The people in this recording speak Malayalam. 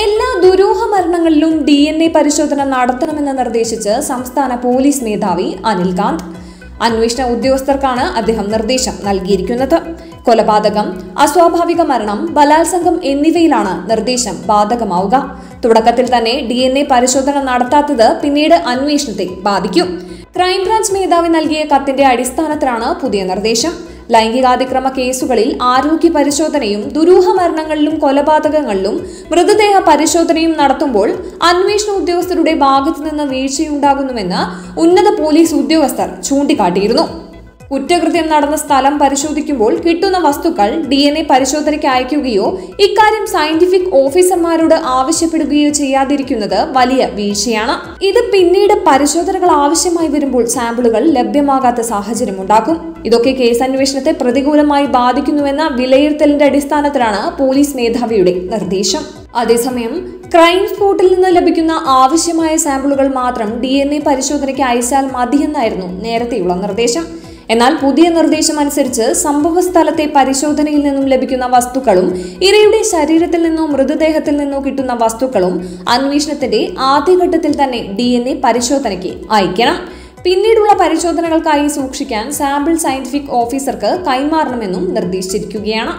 എല്ലാ ദുരൂഹ മരണങ്ങളിലും DNA പരിശോധന നടത്തണമെന്ന് നിർദ്ദേശിച്ച് സംസ്ഥാന പോലീസ് മേധാവി അനിൽകാന്ത്. അന്വേഷണ ഉദ്യോഗസ്ഥർക്കാണ് അദ്ദേഹം നിർദ്ദേശം നൽകിയിരിക്കുന്നത്. കൊലപാതകം, അസ്വാഭാവിക മരണം, ബലാത്സംഗം എന്നിവയിലാണ് നിർദ്ദേശം ബാധകമാവുക. തുടക്കത്തിൽ തന്നെ DNA പരിശോധന നടത്താത്തത് പിന്നീട് അന്വേഷണത്തെ ബാധിക്കും. ക്രൈംബ്രാഞ്ച് മേധാവി നൽകിയ കത്തിന്റെ അടിസ്ഥാനത്തിലാണ് പുതിയ നിർദ്ദേശം. ലൈംഗികാതിക്രമ കേസുകളിൽ ആരോഗ്യ പരിശോധനയും ദുരൂഹ മരണങ്ങളിലും കൊലപാതകങ്ങളിലും മൃതദേഹ പരിശോധനയും നടത്തുമ്പോൾ അന്വേഷണ ഉദ്യോഗസ്ഥരുടെ ഭാഗത്തു നിന്ന് വീഴ്ചയുണ്ടാകുന്നുവെന്ന് ഉന്നത പോലീസ് ഉദ്യോഗസ്ഥർ ചൂണ്ടിക്കാട്ടിയിരുന്നു. കുറ്റകൃത്യം നടന്ന സ്ഥലം പരിശോധിക്കുമ്പോൾ കിട്ടുന്ന വസ്തുക്കൾ DNA പരിശോധനയ്ക്ക് അയക്കുകയോ ഇക്കാര്യം സയന്റിഫിക് ഓഫീസർമാരോട് ആവശ്യപ്പെടുകയോ ചെയ്യാതിരിക്കുന്നത് വലിയ വീഴ്ചയാണ്. ഇത് പിന്നീട് പരിശോധനകൾ ആവശ്യമായി വരുമ്പോൾ സാമ്പിളുകൾ ലഭ്യമാകാത്ത സാഹചര്യം ഉണ്ടാക്കും. ഇതൊക്കെ കേസന്വേഷണത്തെ പ്രതികൂലമായി ബാധിക്കുന്നുവെന്ന വിലയിരുത്തലിന്റെ അടിസ്ഥാനത്തിലാണ് പോലീസ് മേധാവിയുടെ നിർദ്ദേശം. അതേസമയം ക്രൈം സ്പോട്ടിൽ നിന്ന് ലഭിക്കുന്ന ആവശ്യമായ സാമ്പിളുകൾ മാത്രം DNA പരിശോധനയ്ക്ക് അയച്ചാൽ മതിയെന്നായിരുന്നു നേരത്തെയുള്ള നിർദ്ദേശം. എന്നാൽ പുതിയ നിർദ്ദേശം അനുസരിച്ച് സംഭവ സ്ഥലത്തെ പരിശോധനയിൽ നിന്നും ലഭിക്കുന്ന വസ്തുക്കളും ഇരയുടെ ശരീരത്തിൽ നിന്നോ മൃതദേഹത്തിൽ നിന്നോ കിട്ടുന്ന വസ്തുക്കളും അന്വേഷണത്തിന്റെ ആദ്യഘട്ടത്തിൽ തന്നെ DNA പരിശോധനയ്ക്ക് അയക്കണം. പിന്നീടുള്ള പരിശോധനകൾക്കായി സൂക്ഷിക്കാൻ സാമ്പിൾ സയന്റിഫിക് ഓഫീസർക്ക് കൈമാറണമെന്നും നിർദ്ദേശിച്ചിരിക്കുകയാണ്.